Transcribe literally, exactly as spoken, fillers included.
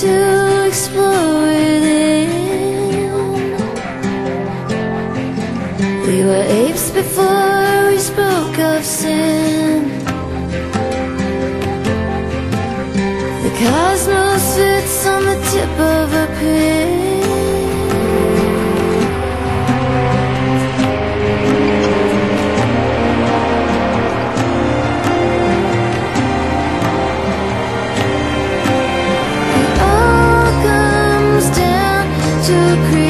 to explore within. We were apes before we spoke of sin. The cosmos fits on the tip of a pin. To create